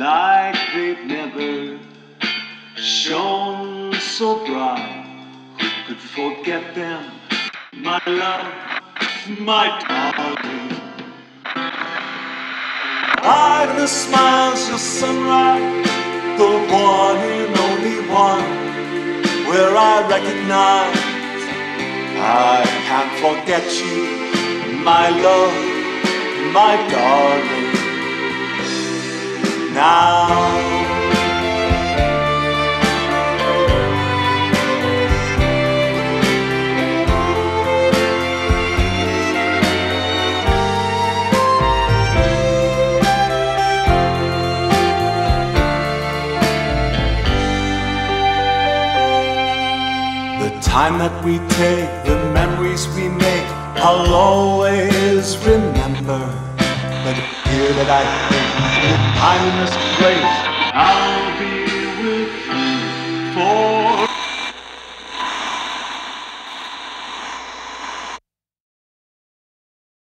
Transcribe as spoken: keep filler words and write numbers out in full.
like they've never shone so bright. Who could forget them? My love, my darling, hide the smiles of sunlight, the one and only one, where I recognize I can't forget you, my love, my darling. Now, the time that we take, the memories we make, I'll always remember. But here that I think, I'm in this place. I'm